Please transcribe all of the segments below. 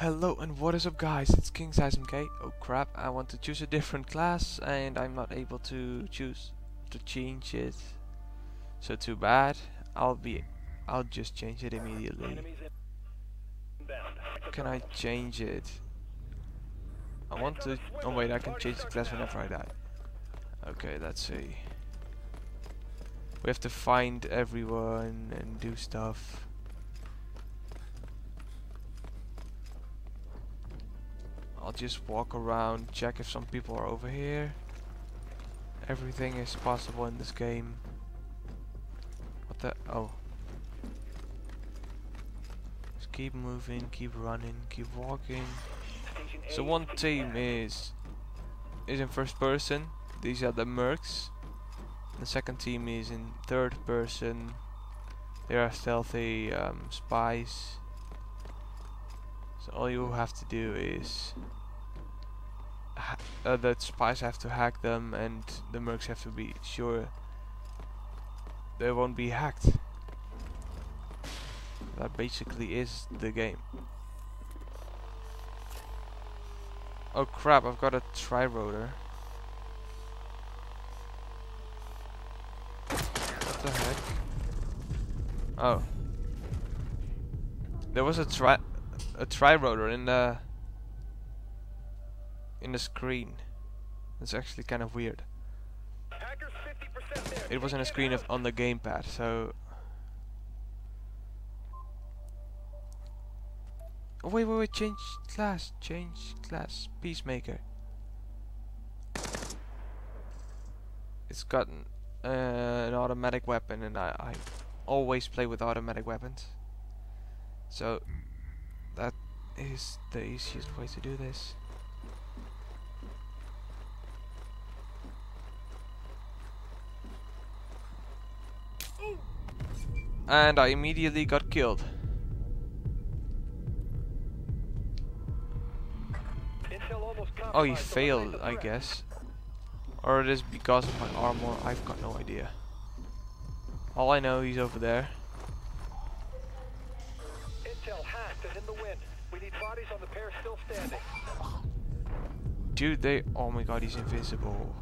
Hello and what is up, guys? It's KingSizeMK. Oh crap, I want to choose a different class and I'm not able to change it. So too bad. I'll just change it immediately. Can I change it? I want to... Oh wait, I can change the class whenever I die. Okay, let's see. We have to find everyone and do stuff. I'll just walk around, check if some people are over here. Everything is possible in this game. What the... oh. Just keep moving, keep running, keep walking. So one team is in first person. These are the mercs. The second team is in third person. They are stealthy spies. So all you have to do is the spies have to hack them, and the mercs have to be sure they won't be hacked. That basically is the game. Oh crap, I've got a tri-rotor. What the heck? Oh. There was a tri-rotor in the screen. That's actually kind of weird. It was in a screen on the gamepad, so... Oh, wait, change class, Peacemaker. It's got an automatic weapon, and I always play with automatic weapons. So, that is the easiest way to do this. And I immediately got killed. Oh, he failed, I guess. Or it is because of my armor, I've got no idea. All I know, he's over there. Dude, they... oh my god, he's invincible.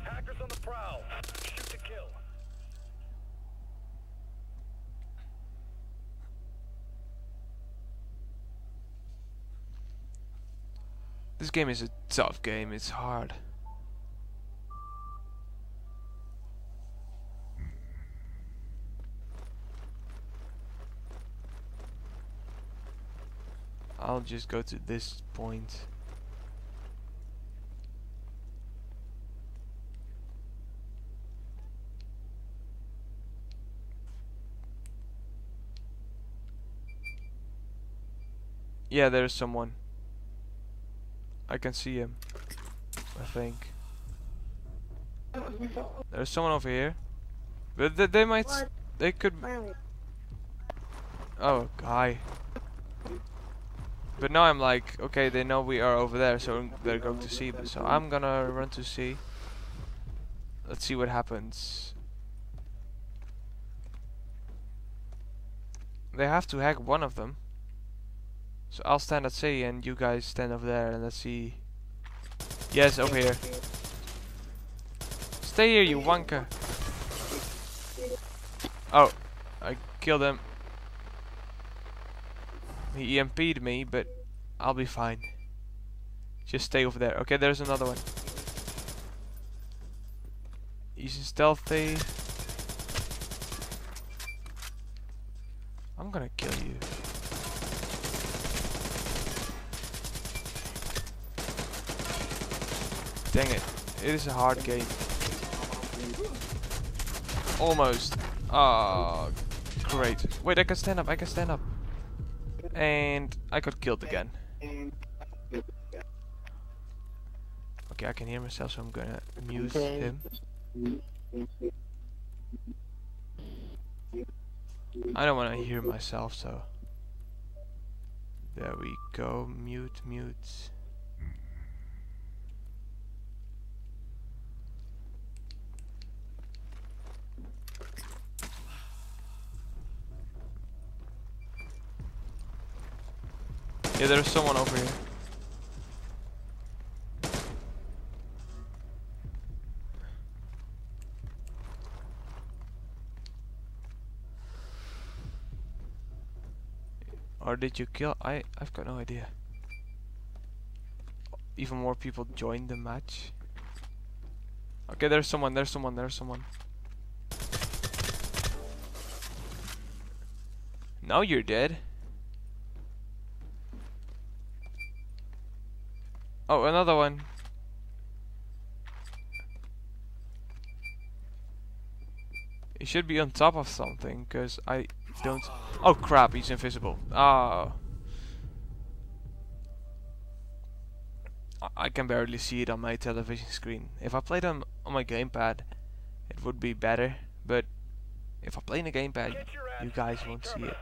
Hackers on the prowl. Shoot to kill. This game is a tough game, it's hard. I'll just go to this point. Yeah, there's someone. I can see him, I think. There's someone over here, but they might... they could... oh, hi. But now I'm like, okay, they know we are over there, so they're going to see us. So I'm gonna run to see. Let's see what happens. They have to hack one of them. So I'll stand at C and you guys stand over there and let's see. Yes, over here. Stay here, you wanker. Oh, I killed him. He EMP'd me, but I'll be fine. Just stay over there. Okay, there's another one. He's stealthy. I'm gonna kill you. Dang it, it is a hard game. Almost. Oh, great. Wait, I can stand up. And I got killed again. Okay, I can hear myself, so I'm gonna mute him. I don't wanna hear myself, so... there we go, mute. Yeah, there's someone over here. Or did you kill? I've got no idea. Even more people joined the match. Okay, there's someone, there's someone, there's someone. Now you're dead. Oh, another one. He should be on top of something, because I don't... Oh crap, he's invisible. Oh. I can barely see it on my television screen. If I played on my gamepad, it would be better. But if I play in a gamepad, you guys won't see it.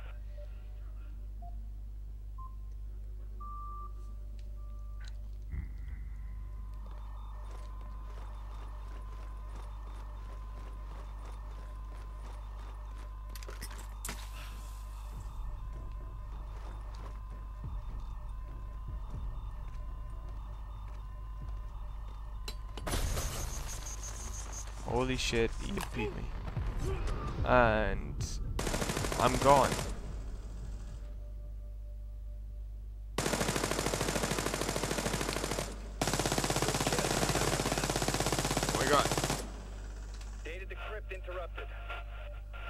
Holy shit, he beat me. And I'm gone. Oh my god. Data decrypt interrupted.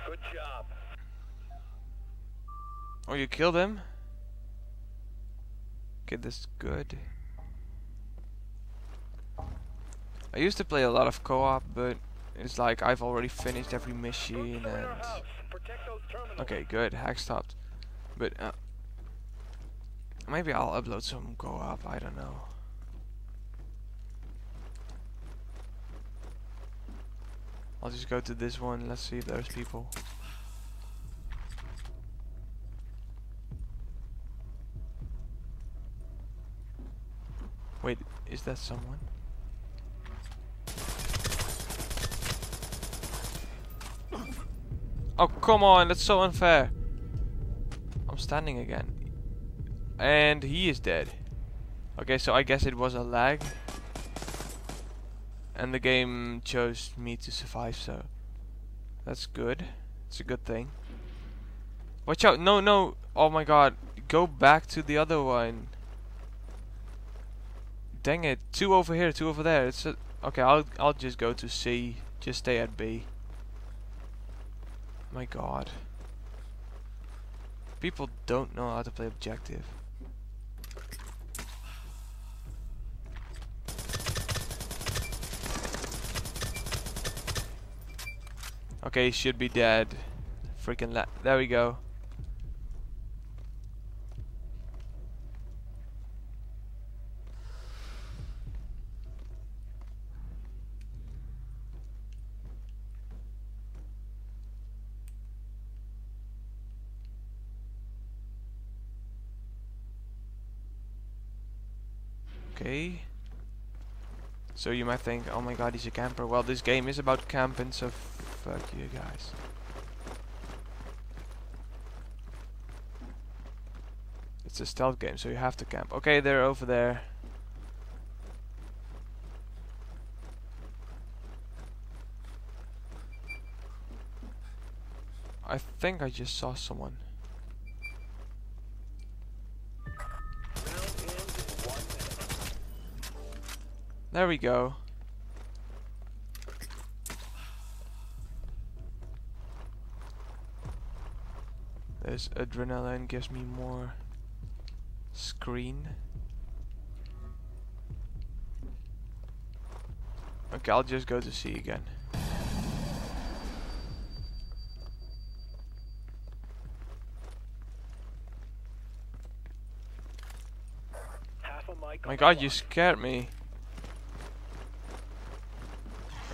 Good job. Oh, you killed him? Okay, this is good. I used to play a lot of co-op, but it's like I've already finished every machine and... Okay, good. Hack stopped. But maybe I'll upload some co-op. I don't know. I'll just go to this one. Let's see if there's people. Wait, is that someone? Oh, come on, that's so unfair. I'm standing again. And he is dead. Okay, so I guess it was a lag. And the game chose me to survive, so... That's good. It's a good thing. Watch out, no, no. Oh my god, go back to the other one. Dang it, two over here, two over there. It's a... Okay, I'll just go to C. Just stay at B. My god. People don't know how to play objective. Okay, should be dead. Freaking la- There we go. Okay, so you might think, oh my god, he's a camper. Well, this game is about camping, so fuck you guys. It's a stealth game, so you have to camp. Okay, they're over there. I think I just saw someone. There we go. This adrenaline gives me more screen. Okay, I'll just go to C again. My god, you scared me.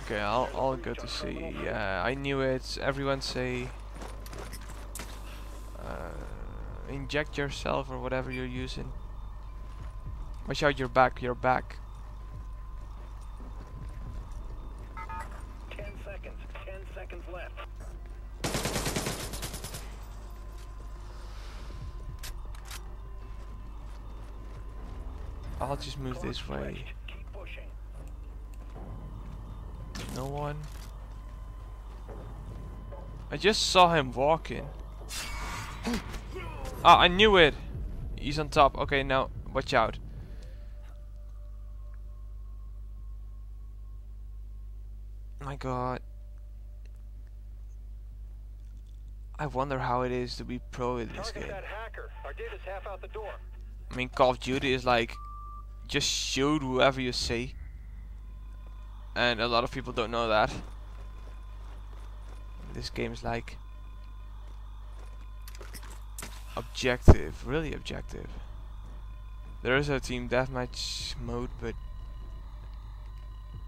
Okay, I'll go to C. Yeah, I knew it. Everyone say inject yourself or whatever you're using. Watch out, you're back, you're back. 10 seconds, 10 seconds left. I'll just move this way. No one. I just saw him walking. Ah, I knew it. He's on top. Okay, now watch out. My God. I wonder how it is to be pro in this game. I mean, Call of Duty is like, just shoot whoever you see. And a lot of people don't know that. This game is like, objective, really objective. There is a team deathmatch mode, but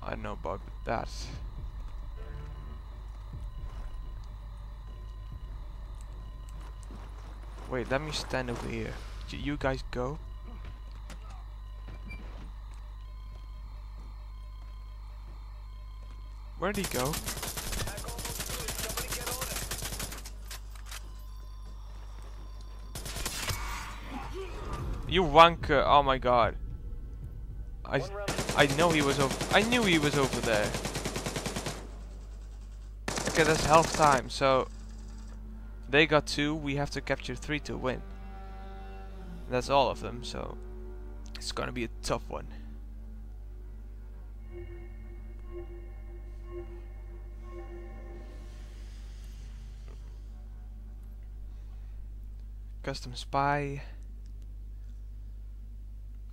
I don't know about that. Wait, let me stand over here. You guys go. Where'd he go? You wanker! Oh my God! I know he was over. I knew he was over there. Okay, that's half time. So they got 2. We have to capture 3 to win. That's all of them. So it's gonna be a tough one. Custom spy.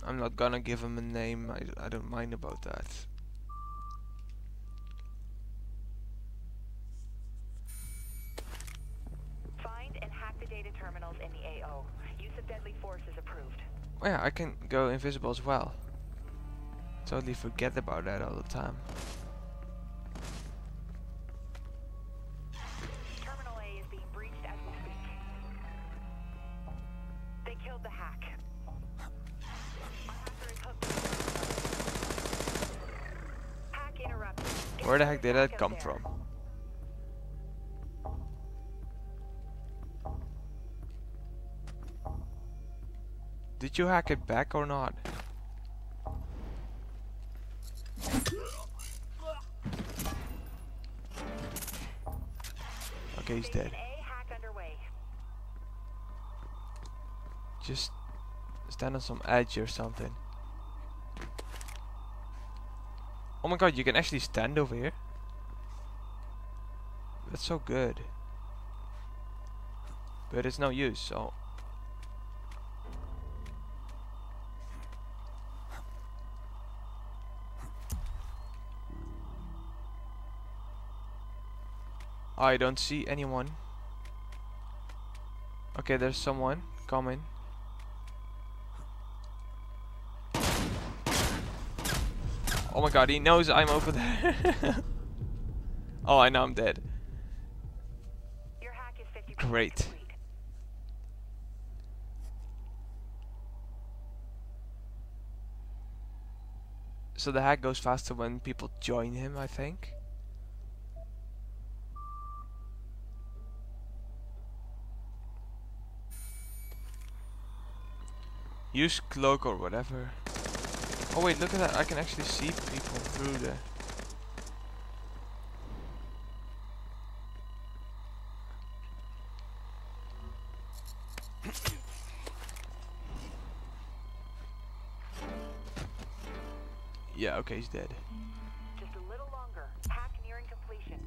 I'm not gonna give him a name. I don't mind about that. Find and hack the data terminals in the AO. Use of deadly force is approved. Oh yeah, I can go invisible as well. Totally forget about that all the time. Where the heck did that come from? Did you hack it back or not? Okay, he's dead. Just stand on some edge or something. Oh my God, you can actually stand over here? That's so good. But it's no use, so... I don't see anyone. Okay, there's someone coming. Oh my God, he knows I'm over there. Oh, I know I'm dead. Your hack is 50% great. Complete. So the hack goes faster when people join him, I think. Use cloak or whatever. Oh wait, look at that, I can actually see people through there. Yeah, okay, he's dead. Just a little longer. Hack nearing completion.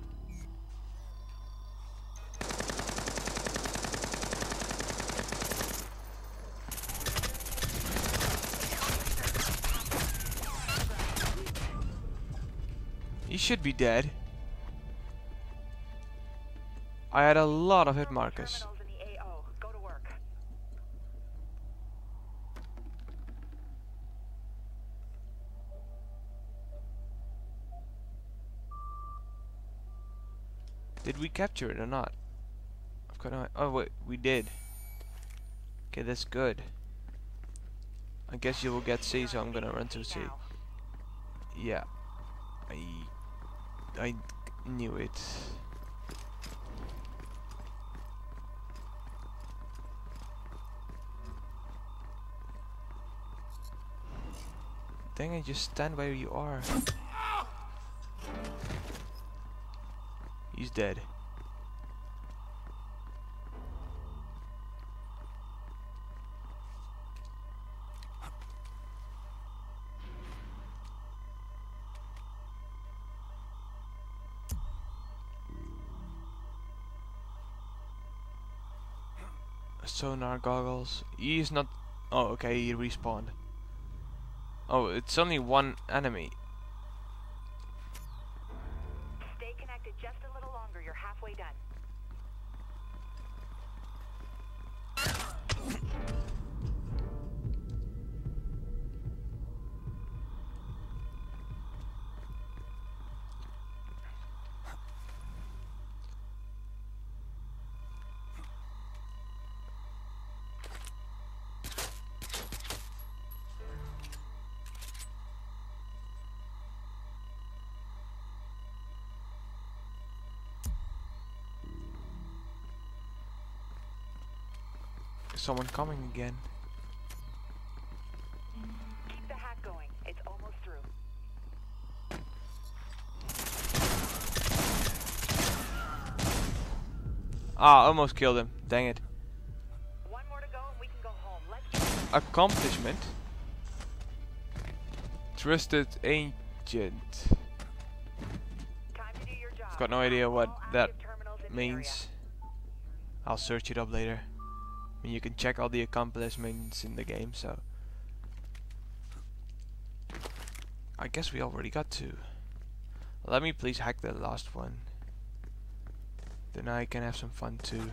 He should be dead. I had a lot of hit markers. Did we capture it or not? I've got no. Oh wait, we did. Okay, that's good. I guess you will get C, so I'm gonna run to C. Yeah. I knew it. Dang it, just stand where you are. He's dead. Sonar goggles. He's not. Oh, okay, he respawned. Oh, it's only one enemy. Stay connected just a little longer. You're halfway done. Someone coming again. Keep the hack going. It's almost through. Ah, almost killed him. Dang it. One more to go and we can go home. Let's accomplishment. Trusted agent. Time to do your job. I've got no idea what that means. I'll search it up later. And you can check all the accomplishments in the game, so I guess we already got two. Let me please hack the last one. Then I can have some fun too.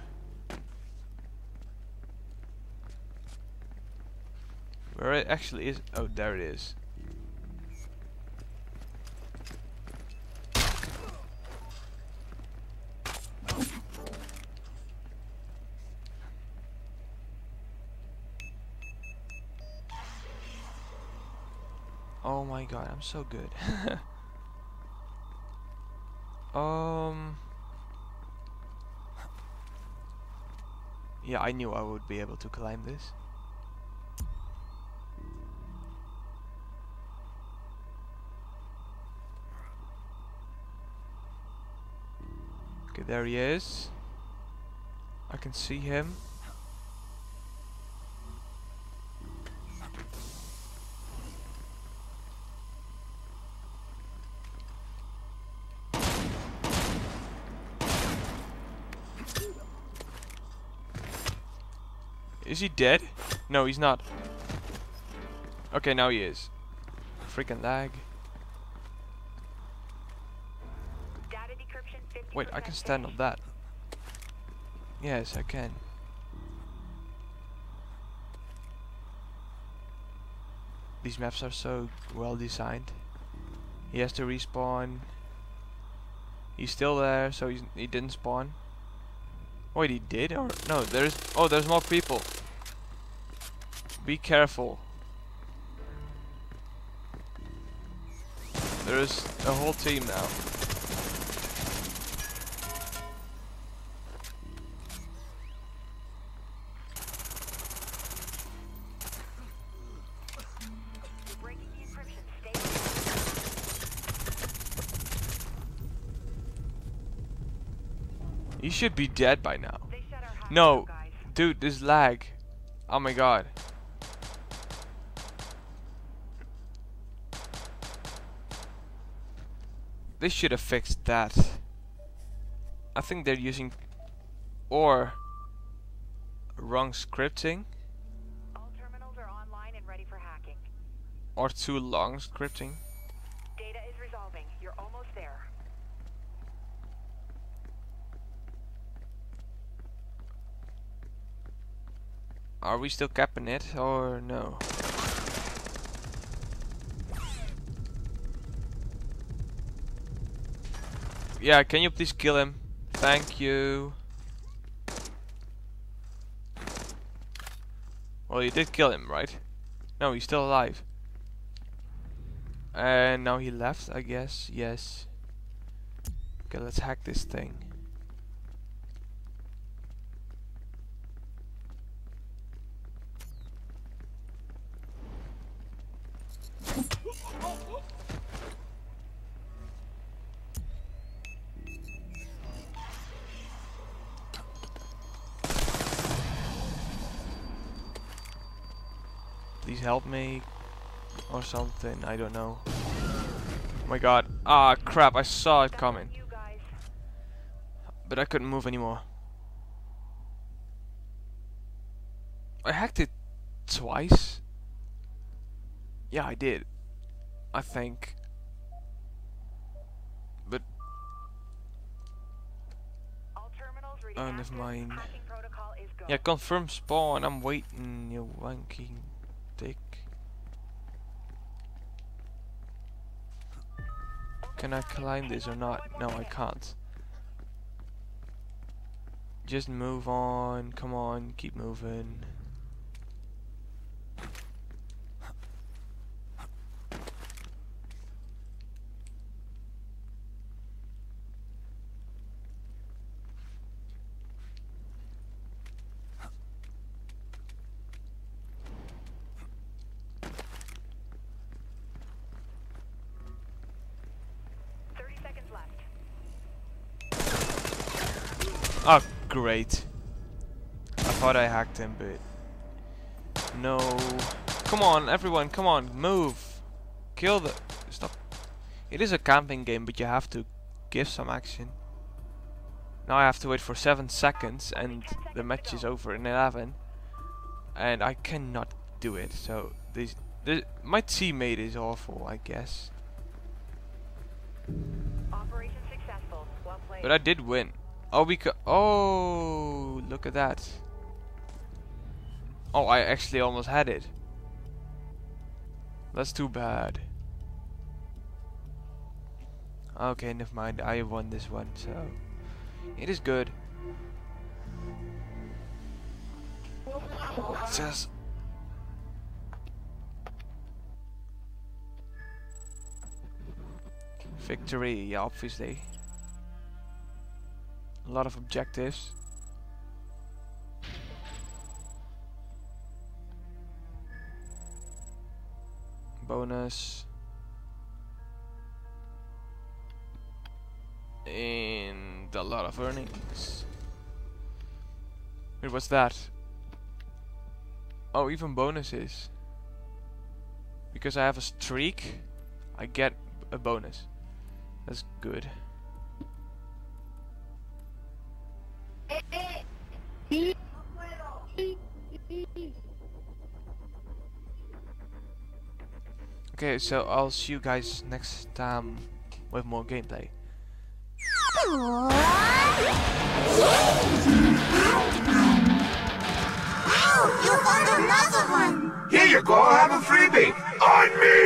Where it actually is? Oh, there it is. Oh my god, I'm so good. Yeah, I knew I would be able to climb this. Okay, there he is. I can see him. Is he dead? No, he's not. Okay, now he is. Freaking lag. Data decryption. Wait, I can stand on that. Yes, I can. These maps are so well designed. He has to respawn. He's still there, so he didn't spawn. Wait, he did? Or no, there's more people. Be careful. There's a whole team now. We're breaking the encryption. You should be dead by now. No, dude, this lag. Oh my god. They should have fixed that. I think they're using or wrong scripting. All terminals are online and ready for hacking. Or too long scripting. Data is resolving. You're almost there. Are we still capping it or no? Yeah, can you please kill him? Thank you. Well, you did kill him, right? No, he's still alive. And now he left, I guess. Yes. Okay, let's hack this thing. help me or something, I don't know. Oh my god. Ah, crap, I saw it coming. But I couldn't move anymore. I hacked it twice? Yeah, I did. I think. But... oh, never mind. Yeah, confirm spawn. I'm waiting, you wanky dick. Can I climb this or not? No, I can't. Just move on. Come on, keep moving. Oh, great. I thought I hacked him, but... no. Come on, everyone, come on, move. Kill the... stop. It is a camping game, but you have to give some action. Now I have to wait for 7 seconds, and the match is over in 11. And I cannot do it, so... this my teammate is awful, I guess. Operation successful. Well played. But I did win. Oh, oh, look at that. Oh, I actually almost had it. That's too bad. Okay, never mind. I won this one, so it is good. Just victory, yeah, obviously. A lot of objectives. Bonus. And a lot of earnings. Wait, what's that? Oh, even bonuses. Because I have a streak, I get a bonus. That's good. Okay, so I'll see you guys next time with more gameplay. Ow, you got another one! Here you go, have a freebie! On me!